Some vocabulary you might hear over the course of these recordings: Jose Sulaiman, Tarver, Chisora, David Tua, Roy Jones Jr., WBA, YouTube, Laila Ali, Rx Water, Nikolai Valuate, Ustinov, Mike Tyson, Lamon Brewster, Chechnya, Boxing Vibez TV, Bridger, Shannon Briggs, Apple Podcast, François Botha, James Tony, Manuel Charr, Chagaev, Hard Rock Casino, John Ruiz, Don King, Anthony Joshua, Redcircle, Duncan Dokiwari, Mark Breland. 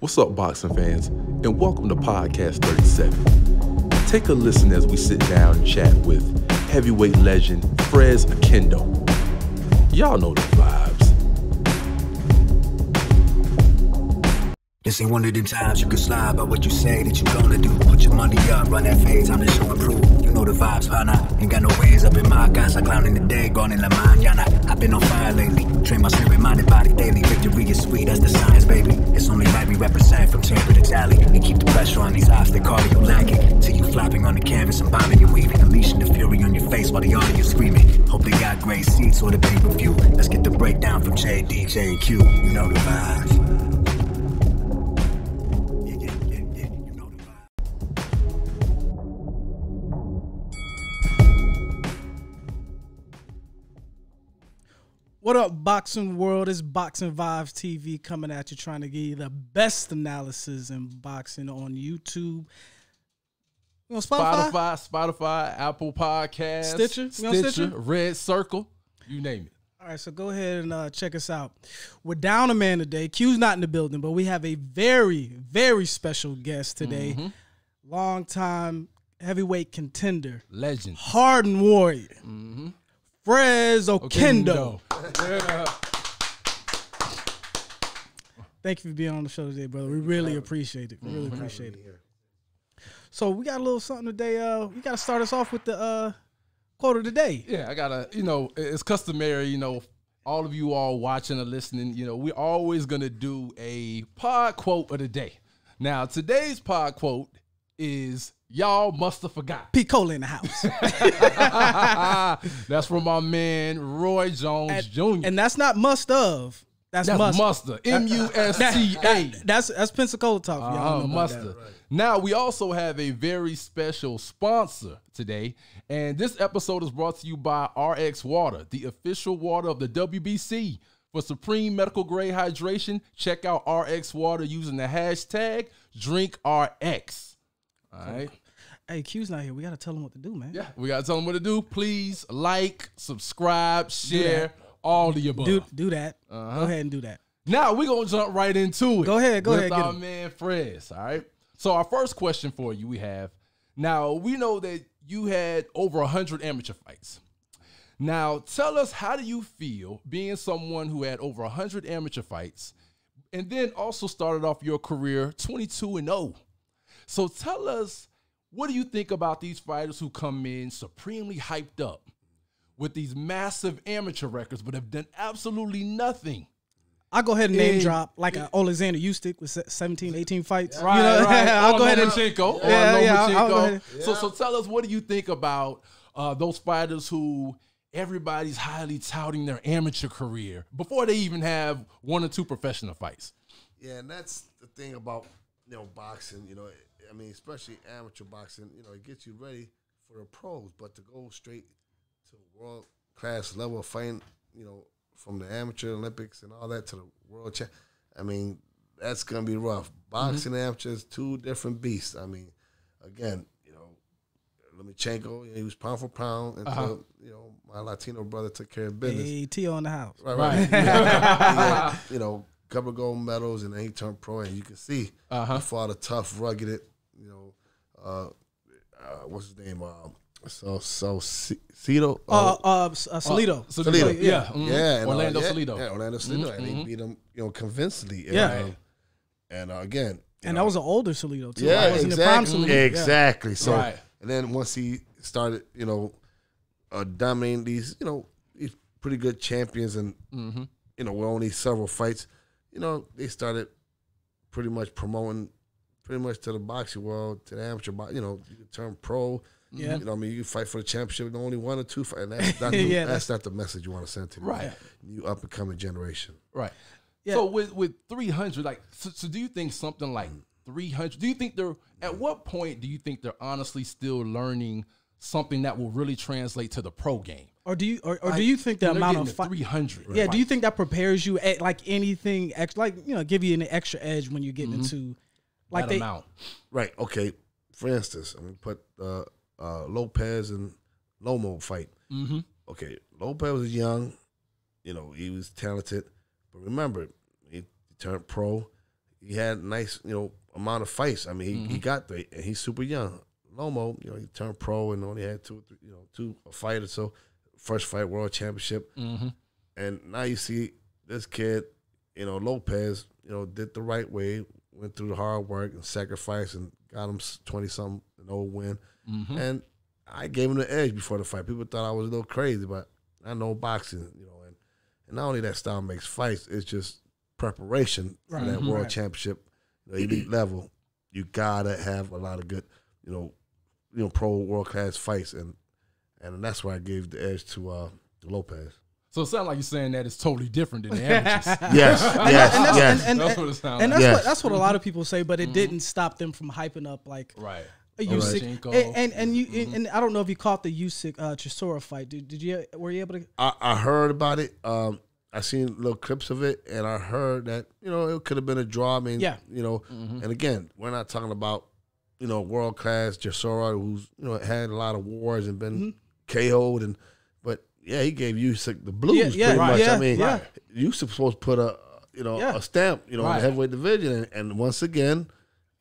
What's up, boxing fans, and welcome to Podcast 37. Take a listen as we sit down and chat with heavyweight legend Fres Oquendo. Y'all know the vibes. This ain't one of them times you can slide by what you say that you're gonna do. Put your money up, run that fade, time to show and prove. You know the vibes, why not? Ain't got no ways up in my guys. I clown in the day, gone in la mañana. I've been on fire lately. Train my spirit, mind and body daily. Victory is sweet, that's the science, baby. It's only right we represent from Tampa to Cali. And keep the pressure on these eyes, they cardio lacking. Till you flopping on the canvas and bombing and weaving. Unleashing the fury on your face while the audience screaming. Hope they got great seats or the pay per view. Let's get the breakdown from JD, J, and Q. You know the vibes. Yeah, you know the vibes. What up, boxing world? It's Boxing Vibez TV coming at you, trying to give you the best analysis in boxing on YouTube. You on Spotify, Apple Podcasts, Stitcher, Red Circle, you name it. All right, so go ahead and check us out. We're down a man today. Q's not in the building, but we have a very, very special guest today. Long-time heavyweight contender. Legend. Hardened warrior. Fres Oquendo. Yeah. Thank you for being on the show today, brother. We really appreciate it. We really appreciate it. So we got a little something today. We got to start us off with the quote of the day. Yeah, I got to, you know, it's customary, you know, all of you all watching or listening, you know, we're always going to do a pod quote of the day. Now, today's pod quote is, y'all must have forgot. P. Cole in the house. That's from my man, Roy Jones Jr. And that's not must of. That's muster. M-U-S-T-A. That's Pensacola talk. Muster. Right. Now, we also have a very special sponsor today, and this episode is brought to you by Rx Water, the official water of the WBC. For supreme medical-grade hydration, check out Rx Water using the hashtag DrinkRx. All right? Hey, Q's not here. We got to tell them what to do, man. Yeah, we got to tell them what to do. Please like, subscribe, share. All the above. Do that. Go ahead and do that. Now we're going to jump right into it. Go ahead. With our man Fres, all right? So our first question for you we have, now we know that you had over 100 amateur fights. Now tell us, how do you feel being someone who had over 100 amateur fights and then also started off your career 22-0? So tell us, what do you think about these fighters who come in supremely hyped up with these massive amateur records, but have done absolutely nothing? I'll go ahead and name drop, like Alexander Usyk with 17, 18 fights. Right, you know? Right. I'll go ahead and Lomachenko. So tell us, what do you think about those fighters who everybody's highly touting their amateur career before they even have one or two professional fights? Yeah, and that's the thing about, you know, boxing. You know, I mean, especially amateur boxing. You know, it gets you ready for the pros, but to go straight to world class level of fighting, you know, from the amateur Olympics and all that to the world champ, I mean, that's gonna be rough. Boxing amateurs, two different beasts. I mean, again, you know, Lomachenko, he was pound for pound until you know, my Latino brother took care of business. Hey, Tio in the house, right? Yeah, you know, couple of gold medals, and then he turned pro, and you can see he fought a tough, rugged, you know, what's his name? Salido. Salido. Yeah. Orlando Salido. Yeah, Orlando Salido. And they beat him, you know, convincingly. Yeah. And again. And that was an older Salido, too. Yeah, wasn't exactly. The prime Salido. Exactly. Yeah. So, and then once he started, you know, dominating these, you know, these pretty good champions and, you know, with only several fights, you know, they started pretty much promoting pretty much to the boxing world, to the amateur box, you know, you turn pro. Yeah, you know, I mean, you fight for the championship in only one or two fights. That's not the message you want to send to the new up and coming generation. Right. Yeah. So with 300, like, so do you think something like 300? Do you think they're at what point do you think they're honestly still learning something that will really translate to the pro game? Or do you do you think the amount of 300? Yeah. Right. Do you think that prepares you at, like, anything extra, like, you know, give you an extra edge when you're getting into like that amount? Right. Okay. For instance, I'm gonna put Lopez and Lomo fight. Okay, Lopez was young, you know, he was talented, but remember, he turned pro, he had a nice, you know, amount of fights. I mean, he got there, and he's super young. Lomo, you know, he turned pro and only had two fights or so. First fight, world championship. And now you see this kid, you know, Lopez, you know, did the right way, went through the hard work and sacrifice and got him 20-something, an old win. And I gave him the edge before the fight. People thought I was a little crazy, but I know boxing, you know, and not only that style makes fights, it's just preparation for that world championship, you know, elite level. You gotta have a lot of good, you know, pro world class fights, and that's why I gave the edge to Lopez. So it sounds like you're saying that it's totally different than the averages. Yes, that's what a lot of people say, but it didn't stop them from hyping up like Usyk. And I don't know if you caught the Usyk Chisora fight. Were you able to? I heard about it. I seen little clips of it, and I heard that it could have been a draw. I mean, you know, and again, we're not talking about world class Chisora, who's had a lot of wars and been KO'd and. Yeah, he gave Usyk the blues pretty much. Yeah, I mean, Usyk supposed to put a a stamp on the heavyweight division, and once again,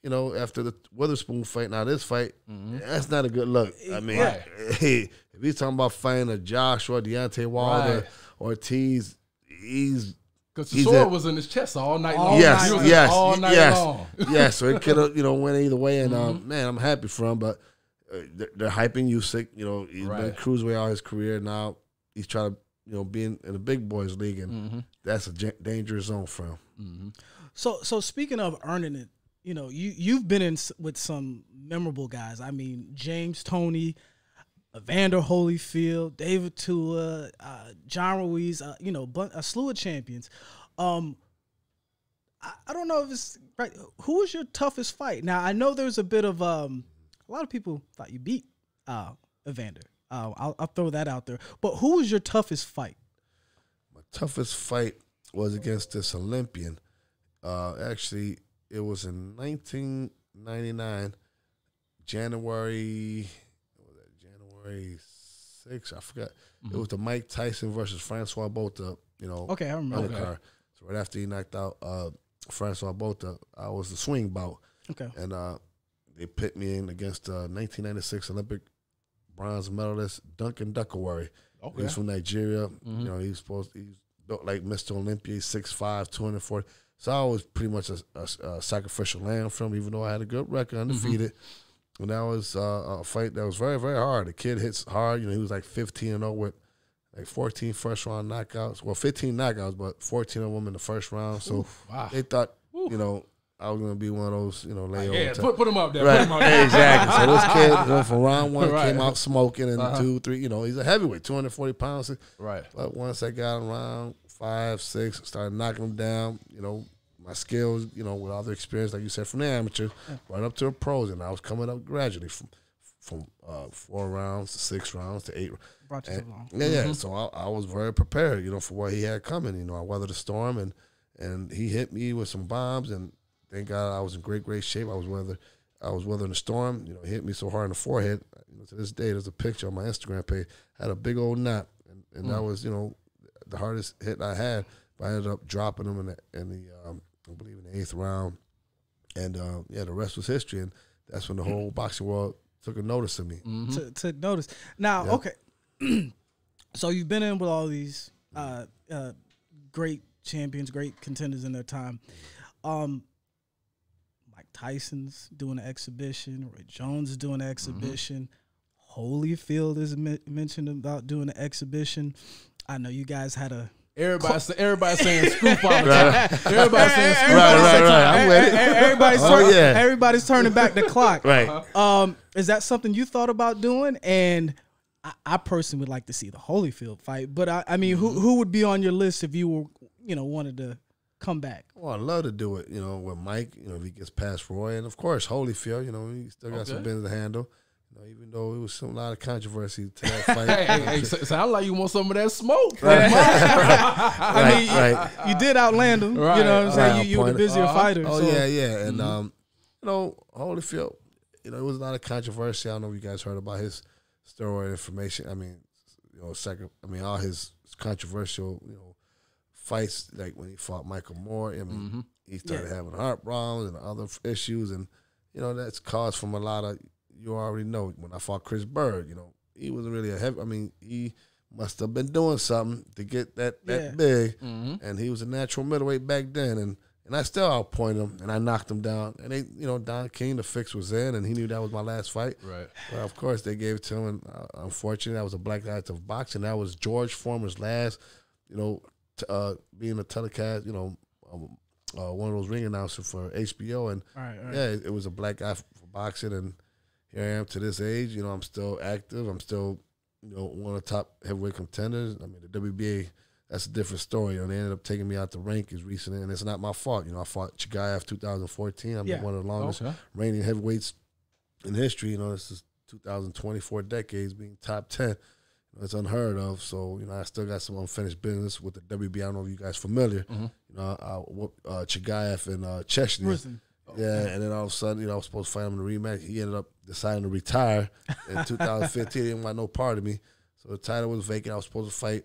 after the Witherspoon fight, now this fight, that's not a good look. I mean, if he's talking about fighting a Joshua, Deontay Wilder, Ortiz, because Chisora was in his chest all night long. All night long. So it could have went either way, and man, I'm happy for him, but they're hyping Usyk. He's been cruiserweight all his career now. He's trying to, be in the big boys league, and that's a dangerous zone for him. So speaking of earning it, you've been in with some memorable guys. I mean, James Tony, Evander Holyfield, David Tua, John Ruiz, a slew of champions. I don't know if it's right. Who was your toughest fight? Now, I know there's a bit of a lot of people thought you beat Evander. I'll throw that out there. But who was your toughest fight? My toughest fight was against this Olympian. Actually, it was in 1999, January 6th. I forgot. It was the Mike Tyson versus François Botha. Okay, I remember. So right after he knocked out François Botha, I was the swing bout. Okay, and they pit me in against 1996 Olympic bronze medalist Duncan Dokiwari. Okay. He's from Nigeria. He's he's built like Mr. Olympia, 6'5", 240. So I was pretty much a sacrificial lamb for him, even though I had a good record, undefeated. And that was a fight that was very, very hard. The kid hits hard. He was like 15-0 with like 14 first-round knockouts. Well, 15 knockouts, but 14 of them in the first round. So they thought, I was going to be one of those, layover. Yeah, put him up there. Right. Put him up there. Exactly. So this kid, from round one, came out smoking, and two, three, he's a heavyweight, 240 pounds. But once I got him around 5, 6, started knocking him down, my skills, with all the experience, like you said, from the amateurs, right up to the pros, and I was coming up gradually from 4 rounds to 6 rounds to 8. Brought you so long. Yeah. So I was very prepared, for what he had coming. I weathered the storm, and he hit me with some bombs, and thank God I was in great shape. I was weathering the storm. It hit me so hard in the forehead. To this day, there's a picture on my Instagram page. I had a big old knot, and that was the hardest hit I had. But I ended up dropping him in the I believe in the 8th round, and the rest was history. And that's when the whole boxing world took a notice of me. Took notice. Now, okay, so you've been in with all these great champions, great contenders in their time. Mike Tyson's doing an exhibition. Roy Jones is doing an exhibition. Holyfield is mentioned about doing an exhibition. I know you guys had a... Everybody's saying scoop on it. Everybody's saying scoop on it. Right. I'm with it. Everybody's turning back the clock. Is that something you thought about doing? And I personally would like to see the Holyfield fight. But, I mean, who would be on your list if you were, wanted to... come back? Well, I'd love to do it, with Mike, if he gets past Roy. And, of course, Holyfield, he still got some business to handle. Even though it was a lot of controversy to that fight. Sound like you want some of that smoke. I mean, you did outland him. You know what I'm saying? You were the busier fighter. Yeah. And, Holyfield, it was a lot of controversy. I don't know if you guys heard about his steroid information. I mean, all his controversial, fights, like when he fought Michael Moore, and he started having heart problems and other issues, and you know that's caused from a lot of. You already know when I fought Chris Bird, you know he was really a heavy. I mean, he must have been doing something to get that big, and he was a natural middleweight back then, and I still outpointed him, and I knocked him down, and they, you know, Don King, the fix was in, and he knew that was my last fight. Right. But of course, they gave it to him, and unfortunately, that was a Black Night of Boxing. That was George Foreman's last, you know, being a telecast, you know, one of those ring announcers for HBO, and yeah, it was a black guy for boxing, and here I am to this age, you know, I'm still active, I'm still, you know, one of the top heavyweight contenders. I mean, the WBA. That's a different story. You know, they ended up taking me out the rankings recently, and it's not my fault. You know, I fought Chagaev 2014. I'm one of the longest reigning heavyweights in history. You know, this is 2024 decades being top 10. You know, it's unheard of. So, you know, I still got some unfinished business with the WBA. I don't know if you guys familiar. You know, I whooped Chagaev in Chechnya. And then all of a sudden, you know, I was supposed to fight him in the rematch. He ended up deciding to retire in 2015. He didn't want no part of me. So the title was vacant. I was supposed to fight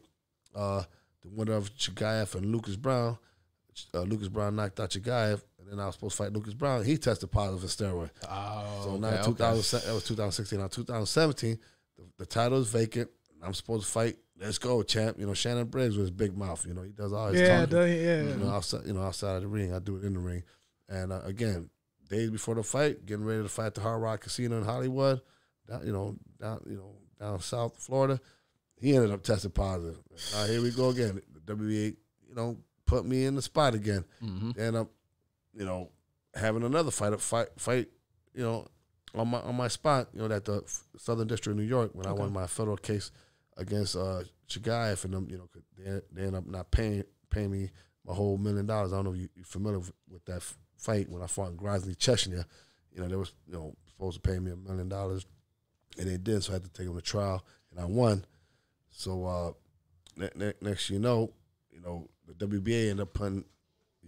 the winner of Chagaev and Lucas Brown. Lucas Brown knocked out Chagaev, and then I was supposed to fight Lucas Brown. He tested positive for steroid. Oh, so now that was 2016. Now 2017, the title is vacant. I'm supposed to fight. Let's go, champ. You know, Shannon Briggs with his big mouth. You know, he does all his talking. You know, outside of the ring, I do it in the ring. And again, days before the fight, getting ready to fight at the Hard Rock Casino in Hollywood. Down South Florida. He ended up testing positive. Now here we go again. The WBA, you know, put me in the spot again. They end up, you know, having another fight, you know, on my spot, you know, at the Southern District of New York when I won my federal case against Chagaev and them, you know, they end up not paying me my whole $1 million. I don't know if you're familiar with that fight when I fought in Grozny, Chechnya. You know, they was, you know, supposed to pay me $1 million, and they did, so I had to take them to trial, and I won. So next, you know, the WBA ended up putting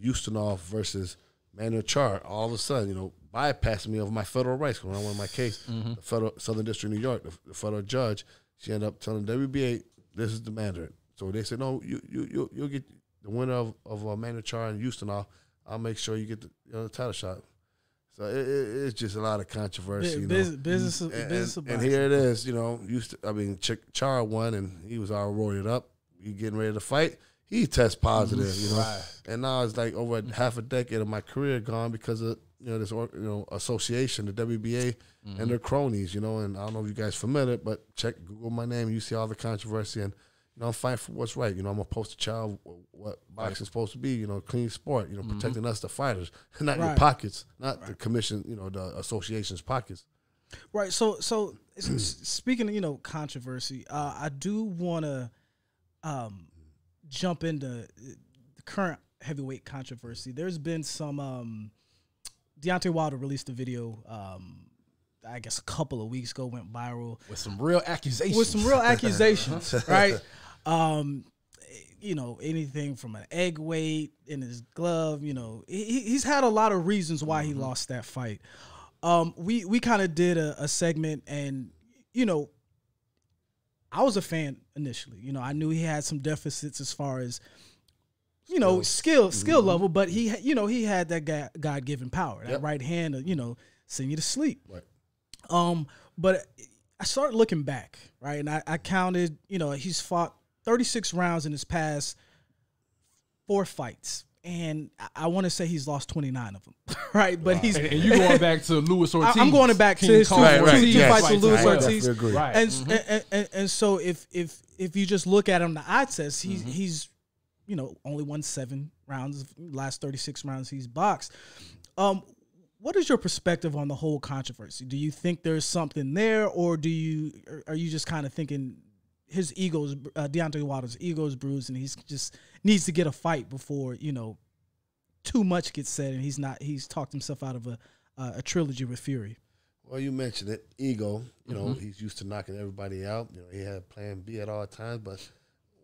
Ustinov versus Manuel Charr. All of a sudden, you know, bypassed me of my federal rights when I won my case. The federal Southern District of New York, the federal judge, she ended up telling WBA, "This is the Mandarin." So they said, "No, you'll get the winner of Manuel Charr and Ustinov. I'll make sure you get the, you know, the title shot." So it's just a lot of controversy, you know. Business, and here it is, you know. Char won, and he was all roided up. He getting ready to fight. He test positive, you know. And now it's like over half a decade of my career gone because of, you know, this association, the WBA, and their cronies, you know. And I don't know if you guys familiar, but Google my name, you see all the controversy, and you know I'm fighting for what's right. You know, I'm a poster child what boxing's supposed to be. You know, clean sport. You know, protecting us, the fighters, not your pockets, not the commission. You know, the association's pockets. Right. So speaking of, you know, controversy, I do want to jump into the current heavyweight controversy. There's been some. Deontay Wilder released a video. I guess a couple of weeks ago, went viral with some real accusations. Right? You know, anything from an egg weight in his glove. You know, he's had a lot of reasons why he lost that fight. We kind of did a segment, and you know, I was a fan initially. You know, I knew he had some deficits as far as, you know, skill level, but he, you know, he had that God-given power, that right hand, you know, send you to sleep. Right. But I started looking back, right? And I counted, you know, he's fought 36 rounds in his past 4 fights. And I want to say he's lost 29 of them, right? But he's... And you're going back to Luis Ortiz. I'm going back to his two fights with Luis Ortiz. Right. And so if you just look at him, the eye test, he's, you know, only won 7 rounds, last 36 rounds he's boxed. What is your perspective on the whole controversy? Do you think there's something there, or are you just kind of thinking his ego's, Deontay Wilder's ego's bruised, and he's just needs to get a fight before, you know, too much gets said, and he's talked himself out of a trilogy with Fury? Well, you mentioned it, ego. You know, he's used to knocking everybody out. You know, he had Plan B at all times, but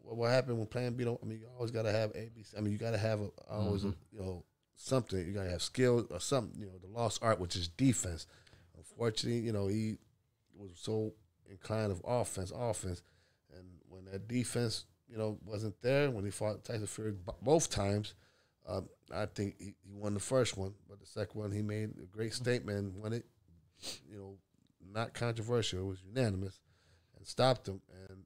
what happened when Plan B don't? I mean, you always got to have A, B, C. I mean, you got to have you know, something. You gotta have skill or something, you know, the lost art, which is defense. Unfortunately, you know, he was so inclined of offense, and when that defense you know, wasn't there when he fought Tyson Fury both times. I think he won the first one, but the second one he made a great statement, won it, you know, not controversial. It was unanimous, and stopped him. And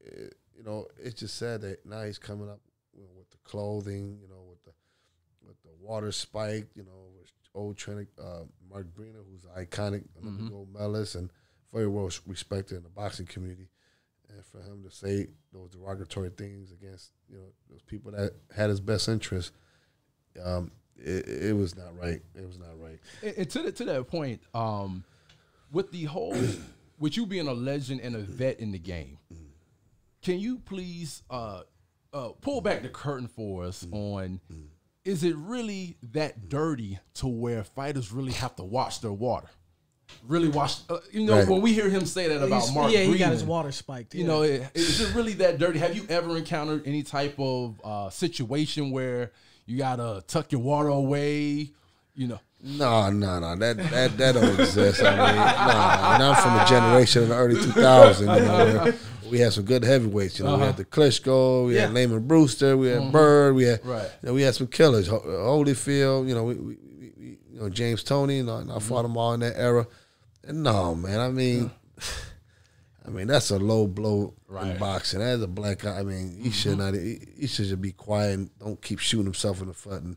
it, you know, it's just sad that now he's coming up, you know, with the clothing, you know, with the water spike, you know, with old trainer Mark Breland, who's iconic, another gold medalist, and very well respected in the boxing community. And for him to say those derogatory things against, you know, those people that had his best interest, it was not right. It was not right. And to that point, with the whole, with you being a legend and a vet in the game, can you please pull back the curtain for us on, is it really that dirty to where fighters really have to watch their water? Really watch, you know, right. When we hear him say that about Mark Breland. Yeah, he got his water spiked. Yeah. You know, is it really that dirty? Have you ever encountered any type of situation where you got to tuck your water away, you know? No. That don't exist. I mean, and I'm from a generation in the early 2000s. You know, we had some good heavyweights. You know, we had the Klitschko, we had Lamon Brewster, we had Bird, we had, you know, we had some killers, Holyfield. You know, we you know, James Tony, and I fought them all in that era. And no, man, I mean that's a low blow in boxing. That's a black eye. I mean, he should not. He should just be quiet and don't keep shooting himself in the foot. And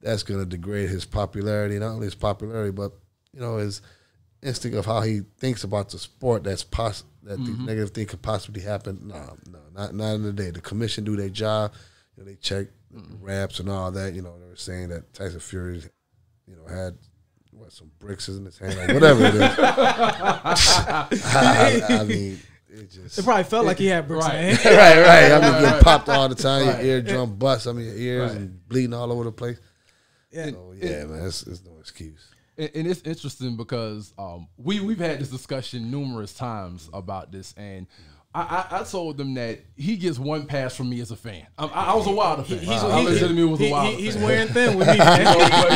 that's gonna degrade his popularity, not only his popularity, but you know, his instinct of how he thinks about the sport. That's that the negative thing could possibly happen. No, not in the day. The commission do their job. You know, they check raps and all that. You know, they were saying that Tyson Fury, you know, had some bricks in his hand, like whatever it is. I mean, it just. It probably felt like he had bricks in his hand. I mean, getting popped all the time. Your eardrum busts. I mean, your ears and bleeding all over the place. Yeah, so, man, it's no excuse. And it's interesting because we've had this discussion numerous times about this, and I told them that he gets one pass from me as a fan. I was a Wilder fan. He's wearing thin with me.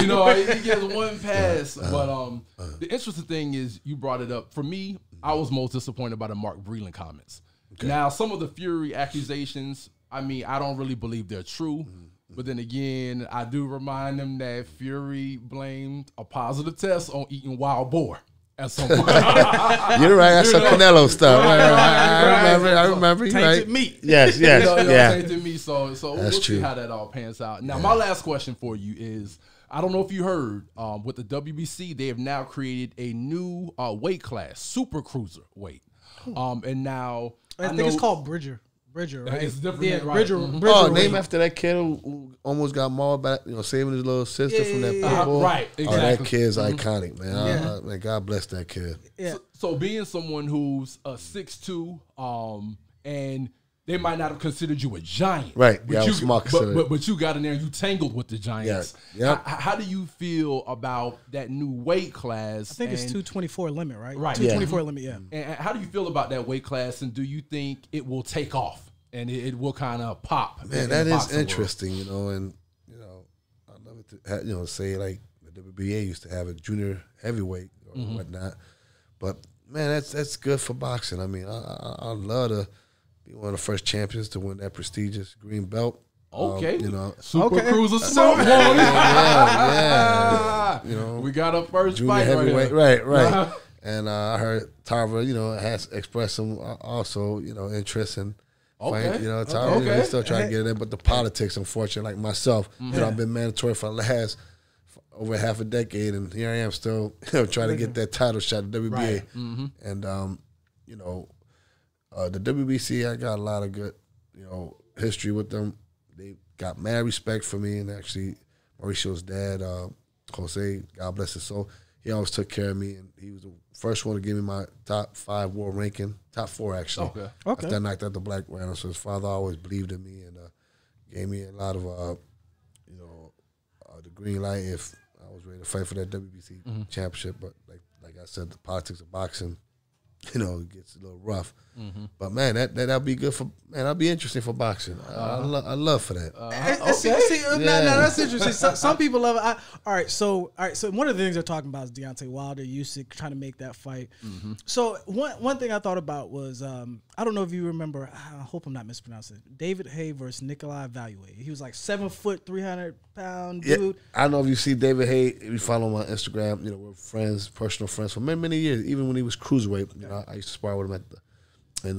You know, he gets one pass. But the interesting thing is, you brought it up. For me, I was most disappointed by the Mark Breland comments. Okay. Now, some of the Fury accusations, I mean, I don't really believe they're true. But then again, I do remind them that Fury blamed a positive test on eating wild boar at some point. You're right. That's some Canelo stuff. I remember. You're tainted meat. Yes. Tainted meat. So that's we'll see how that all pans out. Now, my last question for you is, I don't know if you heard, with the WBC, they have now created a new weight class, super cruiser weight. And now I think it's called Bridger, right? It's different. Yeah, Bridger. Oh, named after that kid who almost got mauled by, you know, saving his little sister from that pit bull. Right, exactly. Oh, that kid's iconic, man. Man, God bless that kid. Yeah. So being someone who's a 6'2", and they might not have considered you a giant, right? But yeah, but you got in there and you tangled with the giants. Yeah. Yep. How do you feel about that new weight class? I think it's 224 limit, right? Right. 224 limit. Yeah. And how do you feel about that weight class? And do you think it will take off and it will kind of pop? Man, that is interesting, you know. And you know, I love it to have, you know, say like the WBA used to have a junior heavyweight or whatnot, but man, that's good for boxing. I mean, I love to be one of the first champions to win that prestigious green belt. Okay. You know, Super Cruiser Smoke. Yeah. You know, we got a first fight heavyweight. Right. And I heard Tarver, you know, has expressed some also, you know, interest in fighting. You know, Tarver, you know, he's still trying to get it in, but the politics, unfortunately, like myself, you know, I've been mandatory for the last over half a decade, and here I am still, you know, trying to get that title shot at WBA. Right. And, you know, the WBC, I got a lot of good, you know, history with them. They got mad respect for me, and actually Mauricio's dad, Jose, God bless his soul, he always took care of me, and he was the first one to give me my top 5 world ranking, top 4 actually. Okay. After I knocked out the black round, so his father always believed in me and gave me a lot of, you know, the green light if I was ready to fight for that WBC championship. But like I said, the politics of boxing you know, it gets a little rough. Mm-hmm. But man, that'll be good for that'll be interesting for boxing. I love for that. No, that's interesting. Some people love it. All right, so one of the things they're talking about is Deontay Wilder, Usyk, trying to make that fight. Mm-hmm. So one thing I thought about was I don't know if you remember. I hope I'm not mispronouncing it. David Hay versus Nikolai Valuate. He was like 7-foot, 300-pound dude. Yeah, I don't know if you see David Hay. If you follow him on Instagram, you know, we're friends, personal friends for many, many years. Even when he was cruiserweight, you know, I used to spar with him at the in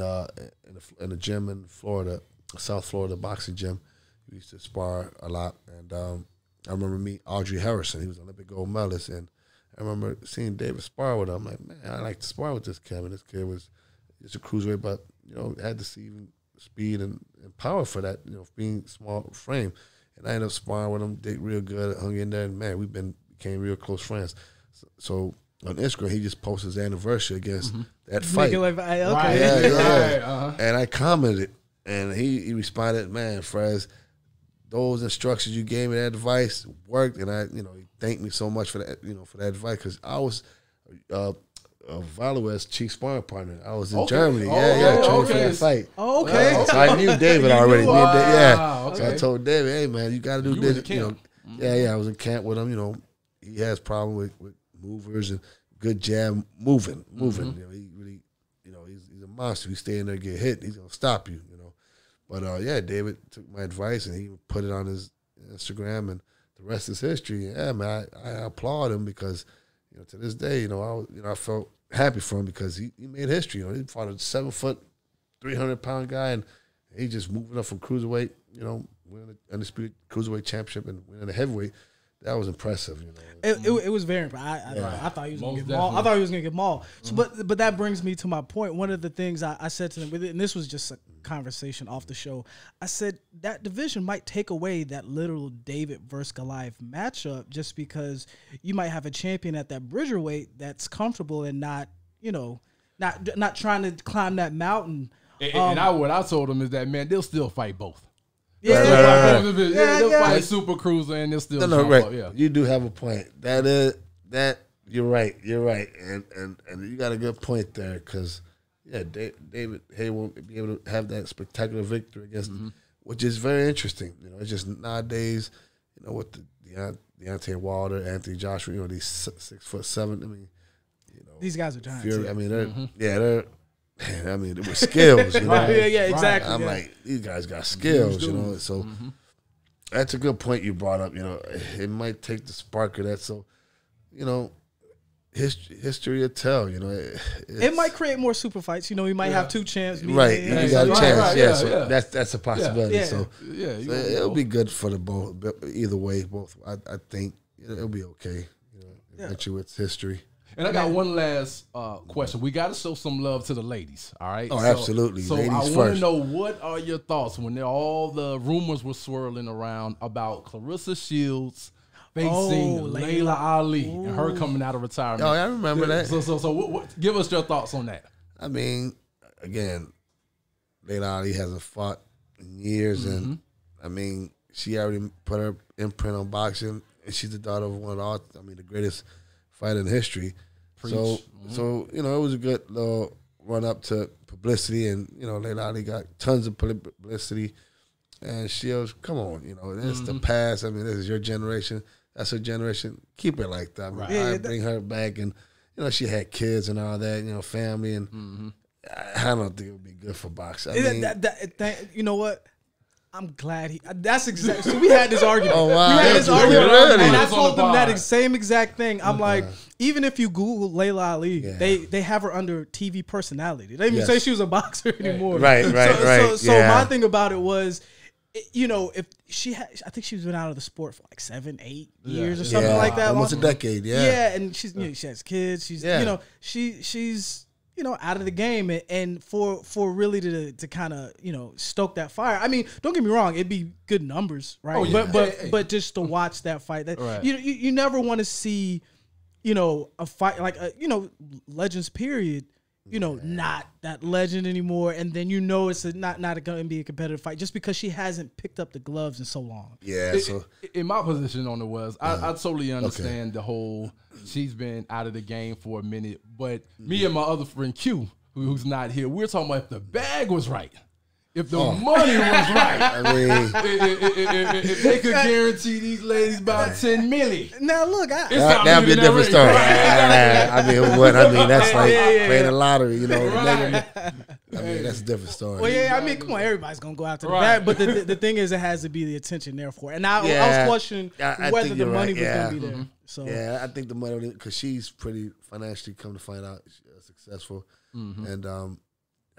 a gym in Florida, South Florida boxing gym. We used to spar a lot, and I remember meeting Audrey Harrison. He was an Olympic gold medalist, and I remember seeing David spar with him. I'm like, man, I like to spar with this kid. And this kid was just a cruiserweight, but you know, had the speed and power for that. You know, being small frame, and I ended up sparring with him. Did real good, hung in there, and man, we became real close friends. So on Instagram, he just posted his anniversary against that fight. And I commented, and he responded, "Man, Fres, those instructions you gave me, that advice worked." And I, you know, he thanked me so much for that, you know, for that advice, because I was Valuate's chief sparring partner. I was in Germany, training for that fight. So I knew David already. So I told David, "Hey, man, you got to do this." You know, I was in camp with him. You know, he has problem with movers and good jab moving. Mm-hmm. You know, he really, you know, he's a monster. You stay in there, get hit, he's gonna stop you. You know, but yeah, David took my advice and he put it on his Instagram, and the rest is history. Yeah, man, I applaud him because, you know, to this day, you know, I felt happy for him because he made history. You know, he fought a 7-foot, 300-pound guy, and he just moving up from cruiserweight. You know, winning an undisputed cruiserweight championship and winning a heavyweight. That was impressive, you know. It was very impressive. I thought he was going to get mauled. I thought he was going to get mauled. So, but that brings me to my point. One of the things I said to them, and this was just a conversation off the show, I said that division might take away that literal David versus Goliath matchup just because you might have a champion at that bridgerweight that's comfortable and not, you know, not trying to climb that mountain. And what I told them is that, man, they'll still fight both. They'll fight super cruiser and they'll still You do have a point. You're right. And you got a good point there because, yeah, David Hay won't be able to have that spectacular victory against him, which is very interesting. You know, it's just nowadays, you know, with the Deontay Wilder, Anthony Joshua, you know, these 6'7". I mean, you know, these guys are giants. Fury, yeah. I mean, they're. Man, I mean, it was skills, you know? Exactly. I'm like, these guys got skills, you know? So that's a good point you brought up, you know? It might take the spark of that. So, you know, history will tell, you know? It might create more super fights. You know, you might have two champs. You got a chance, so that's a possibility. So it'll be good for the both. Either way, both. I think it'll be okay. You know, eventually it's history. And I got one last question. We got to show some love to the ladies, all right? Oh, so, absolutely. So ladies, I want to know, what are your thoughts when all the rumors were swirling around about Clarissa Shields facing Laila Ali and her coming out of retirement? Oh, I remember that. So what, give us your thoughts on that. I mean, again, Laila Ali hasn't fought in years, and, I mean, she already put her imprint on boxing, and she's the daughter of one of the greatest fight in history. So you know, it was a good little run up to publicity, and you know, Laila Ali got tons of publicity, and Shields, come on, you know, this is the past. I mean, this is your generation, that's her generation. Keep it like that. I bring her back, and you know, she had kids and all that, you know, family, and I don't think it would be good for boxing. You know what? I'm glad that's exactly. So we had this argument. Oh, wow. We had this argument, really? And I told them that same exact thing. I'm like, even if you Google Laila Ali, they have her under TV personality. They didn't even say she was a boxer anymore. Right. So my thing about it was, you know, if she had, I think she's been out of the sport for like 7-8 years or something like that. Almost a decade. Yeah, and she's you know, she has kids. She's you know, she's. You know, out of the game, and for really to kind of, you know, stoke that fire. I mean, don't get me wrong, it'd be good numbers, right? But just to watch that fight, that you never want to see, you know, a fight like you know, legends period you know, not that legend anymore, and then you know it's not going to be a competitive fight just because she hasn't picked up the gloves in so long. Yeah. So in my position on it was, I totally understand the whole she's been out of the game for a minute, but me and my other friend Q, who's not here, we're talking about if the bag was right. If the money was right, I mean, if they could guarantee these ladies about 10 million. Now look, that'd be a different story. I mean, that's like playing the lottery, you know. I mean, that's a different story. Well, yeah, I mean, come on, everybody's gonna go after that, but the thing is, it has to be the attention therefore. And I was questioning whether the money was gonna be there. So yeah, I think the money, because she's pretty financially, come to find out, successful, and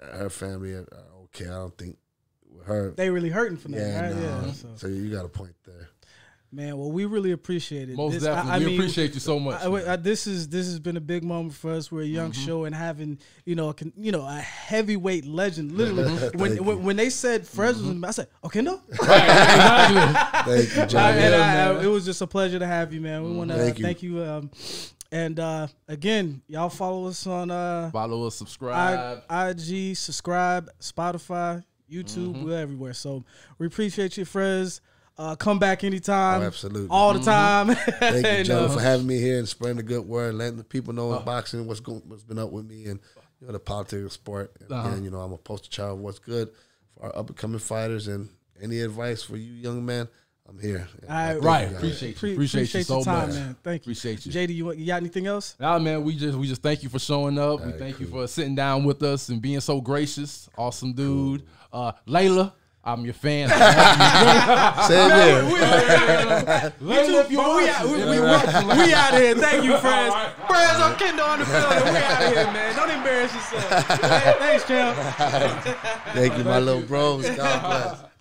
her family are okay. I don't think her they really hurting from that. Yeah, right? Nah. Yeah, so you got a point there, man. Well, we really appreciate it. Most definitely, I mean, appreciate you so much. This has been a big moment for us. We're a young show, and having a heavyweight legend. Literally, when they said Fres, I said Oquendo. Thank you, John. It was just a pleasure to have you, man. We want to thank you. And again, y'all follow us on follow us, subscribe, IG, subscribe, Spotify, YouTube, we're everywhere. So we appreciate you, Fres. Come back anytime. Oh, absolutely, all the time. Thank you, John, for having me here and spreading the good word, letting the people know in boxing what's been up with me and the politics of sport. And again, I'm a poster child of what's good for our up and coming fighters. And any advice for you, young man? I'm here. All right. Appreciate you so much, man. Thank you. Appreciate you. JD, you got anything else? Nah, man. We just thank you for showing up. All we thank you for sitting down with us and being so gracious. Awesome dude. Layla, I'm your fan. We out here. Thank you, Fres. Fres Oquendo on the field. We out here, man. Don't embarrass yourself. Thanks, champ. Thank you, my little bros. God bless.